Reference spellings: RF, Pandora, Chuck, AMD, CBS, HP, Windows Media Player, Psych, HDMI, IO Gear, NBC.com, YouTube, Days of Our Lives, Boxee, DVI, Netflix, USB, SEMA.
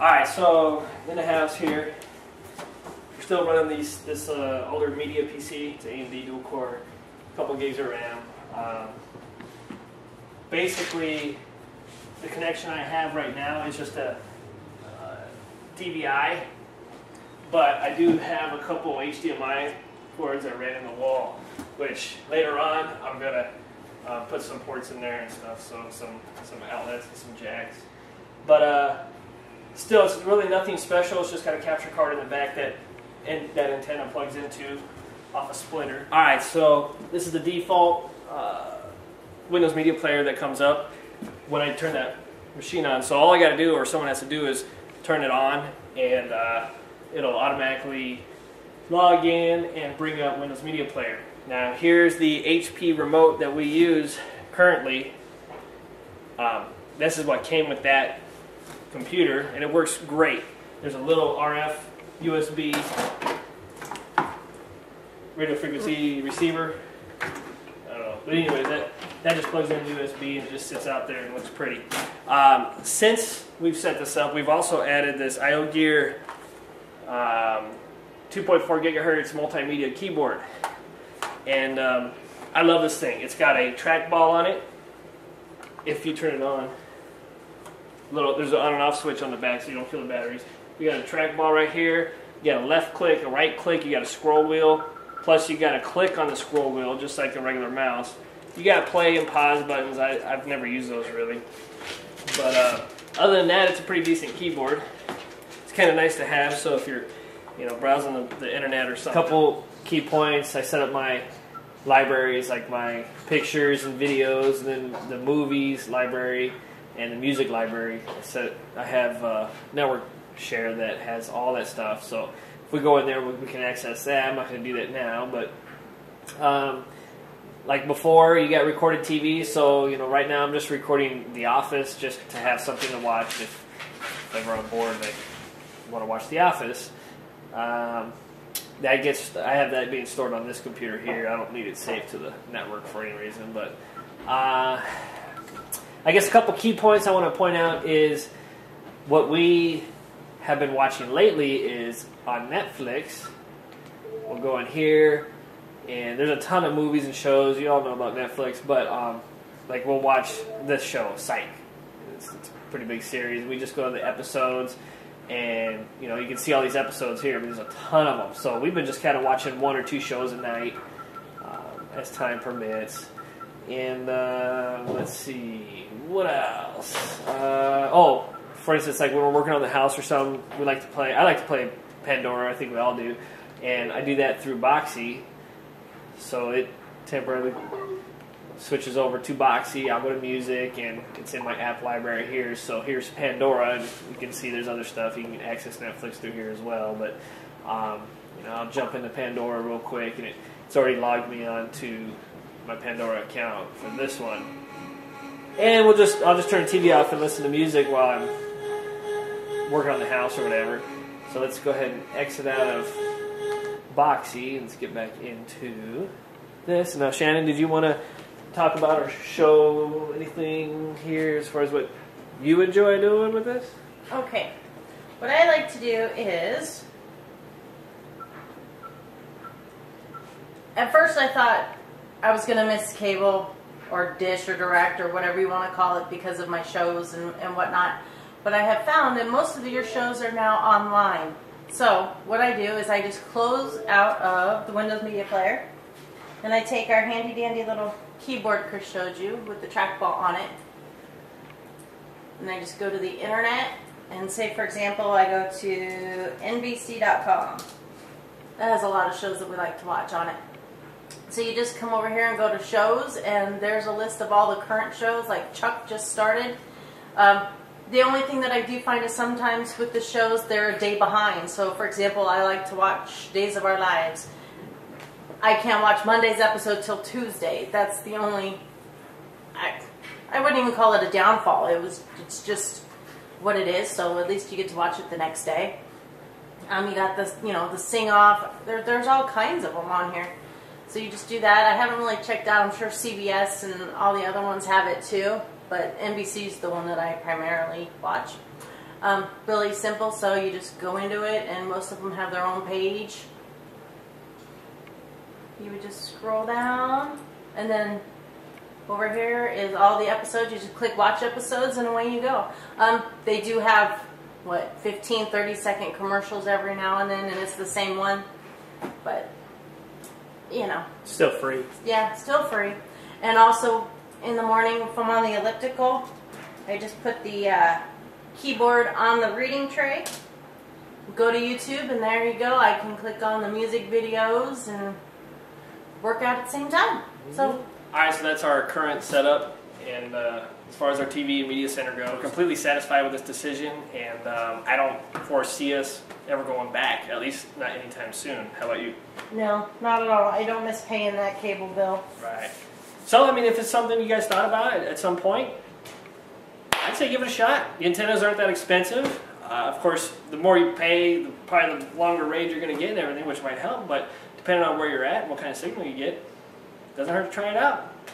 Alright, so in the house here, we're still running this older media PC. It's AMD dual core, a couple gigs of RAM. Basically, the connection I have right now is just a DVI, but I do have a couple HDMI cords that ran in the wall, which later on I'm going to put some ports in there and stuff, so some outlets and some jacks. But still, it's really nothing special. It's just got a capture card in the back that antenna plugs into off a splitter. All right, so this is the default Windows Media Player that comes up when I turn that machine on. So all I got to do, or someone has to do, is turn it on, and it'll automatically log in and bring up Windows Media Player. Now here's the HP remote that we use currently. This is what came with that computer, and it works great. There's a little RF USB radio frequency receiver. I don't know. But anyway, that just plugs into USB and it just sits out there and looks pretty. Since we've set this up, we've also added this IO Gear 2.4 gigahertz multimedia keyboard. And I love this thing. It's got a trackball on it. If you turn it on, there's an on and off switch on the back so you don't kill the batteries. You got a trackball right here. You got a left click, a right click. You got a scroll wheel. Plus you got a click on the scroll wheel just like a regular mouse. You got play and pause buttons. I've never used those really. But other than that, it's a pretty decent keyboard. It's kind of nice to have, so if you're browsing the internet or something. A couple key points. I set up my libraries, like my pictures and videos, and then the movies library and the music library. So I have network share that has all that stuff. So if we go in there, we can access that. I'm not going to do that now, but like before, you got recorded TV. So right now I'm just recording The Office just to have something to watch if ever I'm bored and I want to watch The Office. I have that being stored on this computer here. I don't need it saved to the network for any reason, but I guess a couple key points I want to point out is what we have been watching lately is on Netflix. We'll go in here, and there's a ton of movies and shows. You all know about Netflix, but like we'll watch this show, Psych. It's a pretty big series. We just go to the episodes. And, you can see all these episodes here, but there's a ton of them. So we've been just kind of watching one or two shows a night as time permits. And let's see, what else? Oh, for instance, like when we're working on the house or something, I like to play Pandora, I think we all do. And I do that through Boxee. So it temporarily switches over to Boxee. I'll go to music, and it's in my app library here. So here's Pandora, and you can see there's other stuff. You can access Netflix through here as well. But I'll jump into Pandora real quick, and it's already logged me on to my Pandora account for this one. And I'll just turn the TV off and listen to music while I'm working on the house or whatever. So let's go ahead and exit out of Boxee, and let's get back into this. Now, Shannon, did you want to talk about or show anything here as far as what you enjoy doing with this? Okay. What I like to do is, at first I thought I was going to miss cable or dish or direct or whatever you want to call it because of my shows and whatnot. But I have found that most of your shows are now online. So what I do is I just close out of the Windows Media Player, and I take our handy dandy little keyboard Chris showed you with the trackball on it, and I just go to the internet, and say for example I go to NBC.com. that has a lot of shows that we like to watch on it. So you just come over here and go to shows, and there's a list of all the current shows, like Chuck just started. The only thing that I do find is sometimes with the shows they're a day behind. So for example, I like to watch Days of Our Lives. I can't watch Monday's episode till Tuesday. That's the only, I wouldn't even call it a downfall. It's just what it is. So at least you get to watch it the next day. You got this, the sing off. There's all kinds of them on here. So you just do that. I haven't really checked out. I'm sure CBS and all the other ones have it too, but NBC's the one that I primarily watch. Really simple, so you just go into it, and most of them have their own page. You would just scroll down, and then over here is all the episodes. You just click watch episodes, and away you go. They do have, what, 15, 30-second commercials every now and then, and it's the same one, but, you know. Still free. Yeah, still free. And also, in the morning, if I'm on the elliptical, I just put the keyboard on the reading tray, go to YouTube, and there you go. I can click on the music videos and work out at the same time. So, all right, so that's our current setup, and as far as our TV and media center go, we're completely satisfied with this decision, and I don't foresee us ever going back, at least not anytime soon. How about you? No, not at all. I don't miss paying that cable bill. Right. So, I mean, if it's something you guys thought about at some point, I'd say give it a shot. The antennas aren't that expensive. Of course, the more you pay, probably the longer range you're going to get and everything, which might help, but depending on where you're at and what kind of signal you get, it doesn't hurt to try it out.